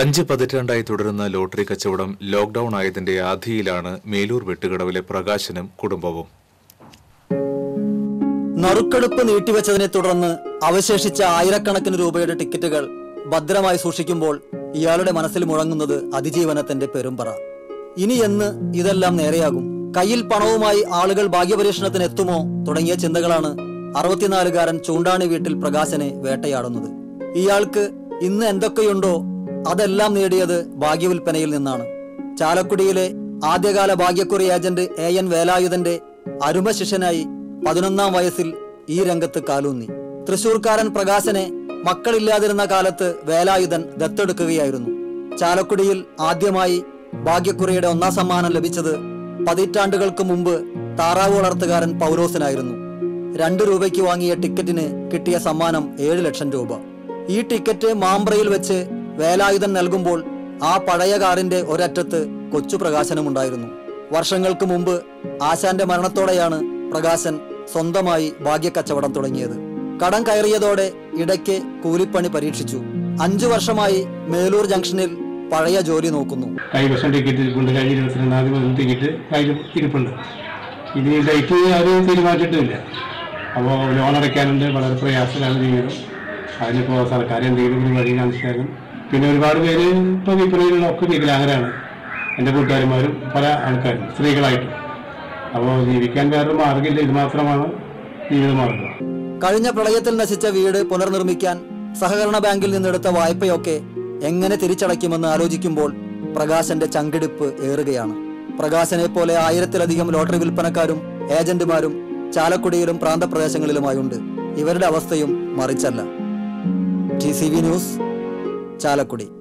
അഞ്ച് പതിറ്റാണ്ടായി തുടരുന്ന ലോട്ടറി കച്ചവടം ലോക്ക്ഡൌൺ ആയതിന്റെ ആധിയിലാണ് മേലൂർ വെട്ടുകടവിലെ പ്രകാശനും കുടുംബവും. നറുക്കെടുപ്പ് നീട്ടിവെച്ചതിനെ തുടർന്ന് അവശേഷിച്ച ആയിരക്കണക്കിന് രൂപയുടെ ടിക്കറ്റുകൾ ഭദ്രമായി സൂക്ഷിക്കുമ്പോൾ ഇയാളുടെ മനസ്സിൽ മുഴങ്ങുന്നത് അതിജീവനത്തിന്റെ പെരുമ്പറ. ഇനി എന്ന് ഇതെല്ലാം നേരെയാകും, കയ്യിൽ പണവുമായി ആളുകൾ ഭാഗ്യപരീക്ഷണത്തിന് എത്തുമോ തുടങ്ങിയ ചിന്തകളാണ് 64-കാരൻ ചൂണ്ടാണി വീട്ടിൽ പ്രകാശനെ വേട്ടയാടുന്നത്. ഇയാൾക്ക് ഇന്ന് എന്തൊക്കെയുണ്ടോ അതെല്ലാം നേടിയത് ഭാഗ്യവിൽപ്പനയിൽ നിന്നാണ്. ചാലക്കുടിയിലെ ആദ്യകാല ഭാഗ്യക്കുറി ഏജന്റ് AN വേലായുധന്റെ അരുമ ശിഷ്യനായി 11-ാം വയസ്സിൽ ഈ രംഗത്ത് കാലൂന്നി. തൃശൂർക്കാരൻ പ്രകാശനെ മക്കളില്ലാതിരുന്ന കാലത്ത് വേലായുധൻ ദത്തെടുക്കുകയായിരുന്നു. ചാലക്കുടിയിൽ ആദ്യമായി ഭാഗ്യക്കുറിയുടെ 1-ാം സമ്മാനം ലഭിച്ചത് പതിറ്റാണ്ടുകൾക്ക് മുമ്പ് താറാവ് വളർത്തുകാരൻ പൗലോസിനായിരുന്നു. 2 രൂപയ്ക്ക് വാങ്ങിയ ടിക്കറ്റിന് കിട്ടിയ സമ്മാനം 7 ലക്ഷം രൂപ. ഈ ടിക്കറ്റ് മാമ്പ്രയിൽ വെച്ച് വേലായുധൻ നൽകുമ്പോൾ ആ പഴയ കാറിന്റെ ഒരറ്റത്ത് കൊച്ചു പ്രകാശനുമുണ്ടായിരുന്നു. വർഷങ്ങൾക്ക് മുമ്പ് ആശാന്റെ മരണത്തോടെയാണ് പ്രകാശൻ സ്വന്തമായി ഭാഗ്യക്കച്ചവടം തുടങ്ങിയത്. കടം കയറിയതോടെ ഇടയ്ക്ക് കൂലിപ്പണി പരീക്ഷിച്ചു. 5 വർഷമായി മേലൂർ ജംഗ്ഷനിൽ പഴയ ജോലി നോക്കുന്നു. അപ്പോൾ ലോണടയ്ക്കാനുണ്ട്, വളരെ പ്രയാസമാണ് ജീവിതം. അതിനിപ്പോൾ സർക്കാർ എന്തെങ്കിലും വഴിയാണെങ്കിലും പിന്നെ ഒരുപാട് പേര് ഇപ്പോൾ വിപണിയിലൊക്കെ വികലാംഗരാണ്. എൻ്റെ കൂട്ടുകാരന്മാരും പല ആൾക്കാരും സ്ത്രീകളായിട്ടും. അപ്പോൾ ജീവിക്കാൻ വേറൊരു മാർഗമില്ല, ഇത് മാത്രമാണ് ജീവിതമാർഗം. കഴിഞ്ഞ പ്രളയത്തിൽ നശിച്ച വീട് പുനർനിർമ്മിക്കാൻ സഹകരണ ബാങ്കിൽ നിന്നെടുത്ത വായ്പയൊക്കെ എങ്ങനെ തിരിച്ചടയ്ക്കുമെന്ന് ആലോചിക്കുമ്പോൾ പ്രകാശന്റെ ചങ്കിടിപ്പ് ഏറുകയാണ്. പ്രകാശനെ പോലെ 1000-ലധികം ലോട്ടറി വിൽപ്പനക്കാരും ഏജന്റുമാരും ചാലക്കുടിയിലും പ്രാന്തപ്രദേശങ്ങളിലുമായുണ്ട്. ഇവരുടെ അവസ്ഥയും മറിച്ചല്ല. TCV news, Chalakudy.